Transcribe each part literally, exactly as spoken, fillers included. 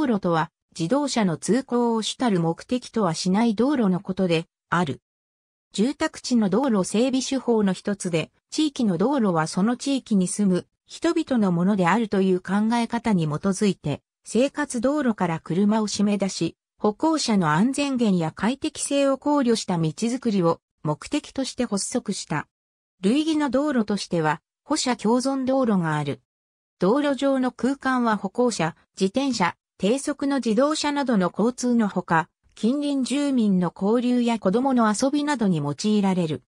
道路とは、自動車の通行を主たる目的とはしない道路のことで、ある。住宅地の道路整備手法の一つで、地域の道路はその地域に住む人々のものであるという考え方に基づいて、生活道路から車を締め出し、歩行者の安全源や快適性を考慮した道づくりを目的として発足した。類義の道路としては、歩車共存道路がある。道路上の空間は歩行者、自転車、低速の自動車などの交通のほか、近隣住民の交流や子供の遊びなどに用いられる。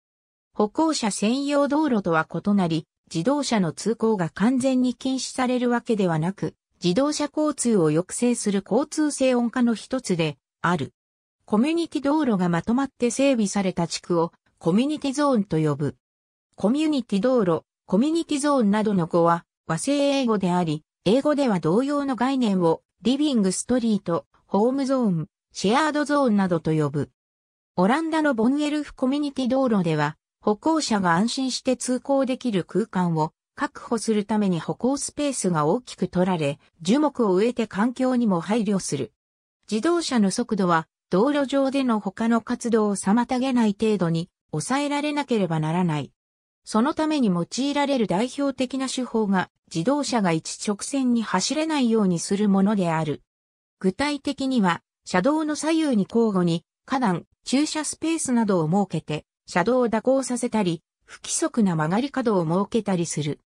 歩行者専用道路とは異なり、自動車の通行が完全に禁止されるわけではなく、自動車交通を抑制する交通整音化の一つである。コミュニティ道路がまとまって整備された地区をコミュニティゾーンと呼ぶ。コミュニティ道路、コミュニティゾーンなどの語は和製英語であり、英語では同様の概念をリビングストリート、ホームゾーン、シェアードゾーンなどと呼ぶ。オランダのボンエルフコミュニティ道路では、歩行者が安心して通行できる空間を確保するために歩行スペースが大きく取られ、樹木を植えて環境にも配慮する。自動車の速度は道路上での他の活動を妨げない程度に抑えられなければならない。そのために用いられる代表的な手法が自動車が一直線に走れないようにするものである。具体的には、車道の左右に交互に花壇、駐車スペースなどを設けて、車道を蛇行させたり、不規則な曲がり角を設けたりする。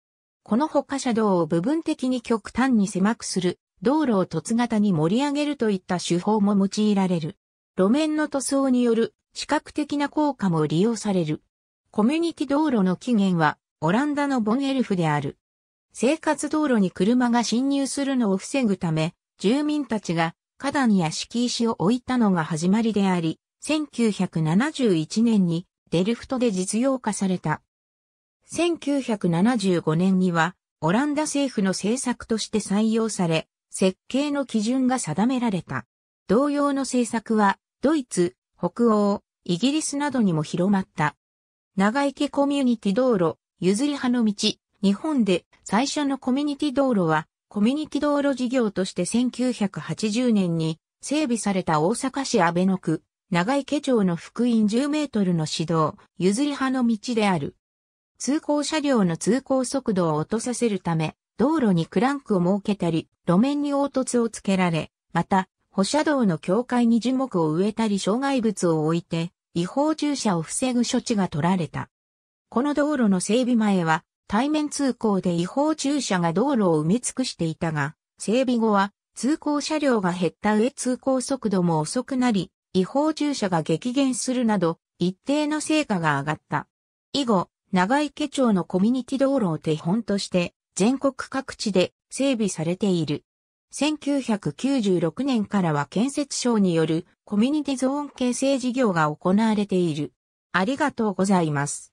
このほか車道を部分的に極端に狭くする、道路を凸型に盛り上げるといった手法も用いられる。路面の塗装による視覚的な効果も利用される。コミュニティ道路の起源はオランダのボンエルフである。生活道路に車が侵入するのを防ぐため、住民たちが花壇や敷石を置いたのが始まりであり、せんきゅうひゃくななじゅういちねんにデルフトで実用化された。せんきゅうひゃくななじゅうごねんにはオランダ政府の政策として採用され、設計の基準が定められた。同様の政策はドイツ、北欧、イギリスなどにも広まった。長池コミュニティ道路、譲り派の道、日本で最初のコミュニティ道路は、コミュニティ道路事業としてせんきゅうひゃくはちじゅうねんに整備された大阪市阿倍野区。長池町の幅員じゅうメートルの市道、譲り派の道である。通行車両の通行速度を落とさせるため、道路にクランクを設けたり、路面に凹凸をつけられ、また、歩車道の境界に樹木を植えたり障害物を置いて、違法駐車を防ぐ処置が取られた。この道路の整備前は、対面通行で違法駐車が道路を埋め尽くしていたが、整備後は、通行車両が減った上通行速度も遅くなり、違法駐車が激減するなど、一定の成果が上がった。以後、長池町のコミュニティ道路を手本として、全国各地で整備されている。せんきゅうひゃくきゅうじゅうろくねんからは建設省によるコミュニティゾーン形成事業が行われている。ありがとうございます。